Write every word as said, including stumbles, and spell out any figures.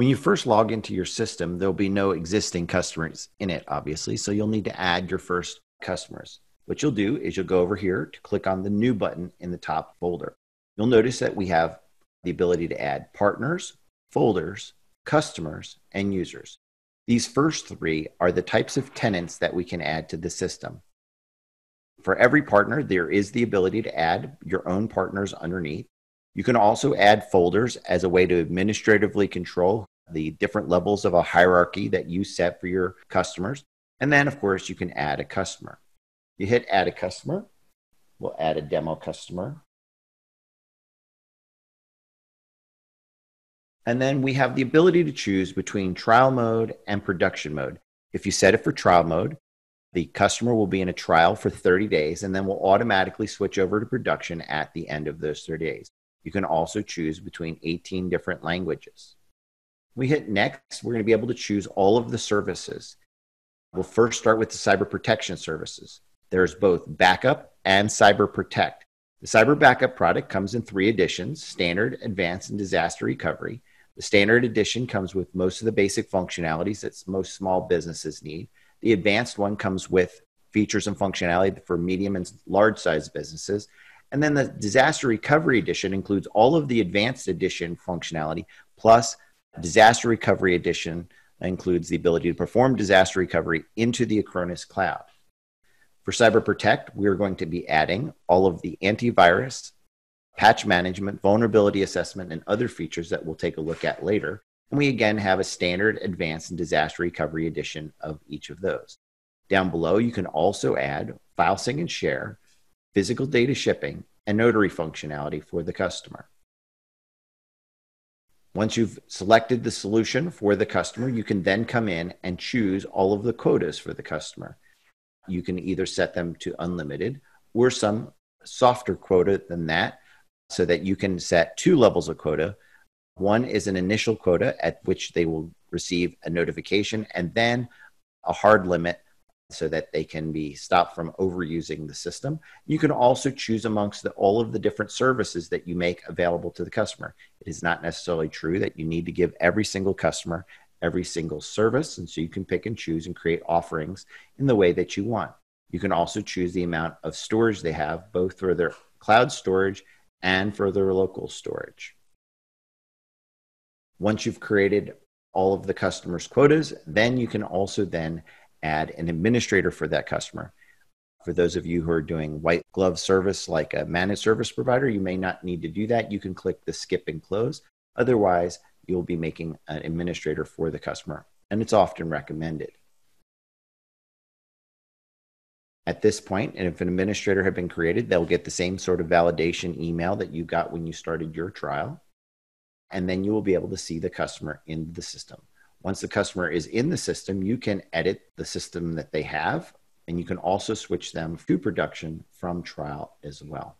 When you first log into your system, there'll be no existing customers in it, obviously. So you'll need to add your first customers. What you'll do is you'll go over here to click on the new button in the top folder. You'll notice that we have the ability to add partners, folders, customers, and users. These first three are the types of tenants that we can add to the system. For every partner, there is the ability to add your own partners underneath. You can also add folders as a way to administratively control the different levels of a hierarchy that you set for your customers. And then, of course, you can add a customer. You hit add a customer. We'll add a demo customer. And then we have the ability to choose between trial mode and production mode. If you set it for trial mode, the customer will be in a trial for thirty days, and then will automatically switch over to production at the end of those thirty days. You can also choose between eighteen different languages. We hit next, we're going to be able to choose all of the services. We'll first start with the cyber protection services. There's both backup and cyber protect. The cyber backup product comes in three editions: standard, advanced, and disaster recovery. The standard edition comes with most of the basic functionalities that most small businesses need. The advanced one comes with features and functionality for medium and large size businesses. And then the disaster recovery edition includes all of the advanced edition functionality, plus disaster recovery edition includes the ability to perform disaster recovery into the Acronis cloud. For Cyber Protect, we are going to be adding all of the antivirus, patch management, vulnerability assessment, and other features that we'll take a look at later. And we again have a standard, advanced, and disaster recovery edition of each of those. Down below, you can also add file sync and share, physical data shipping, and notary functionality for the customer. Once you've selected the solution for the customer, you can then come in and choose all of the quotas for the customer. You can either set them to unlimited or some softer quota than that, so that you can set two levels of quota. One is an initial quota at which they will receive a notification, and then a hard limit so that they can be stopped from overusing the system. You can also choose amongst the, all of the different services that you make available to the customer. It is not necessarily true that you need to give every single customer every single service, and so you can pick and choose and create offerings in the way that you want. You can also choose the amount of storage they have, both for their cloud storage and for their local storage. Once you've created all of the customer's quotas, then you can also then add an administrator for that customer. For those of you who are doing white glove service like a managed service provider, you may not need to do that. You can click the skip and close. Otherwise, you'll be making an administrator for the customer, and it's often recommended. At this point, and if an administrator had been created, they'll get the same sort of validation email that you got when you started your trial. And then you will be able to see the customer in the system. Once the customer is in the system, you can edit the system that they have, and you can also switch them to production from trial as well.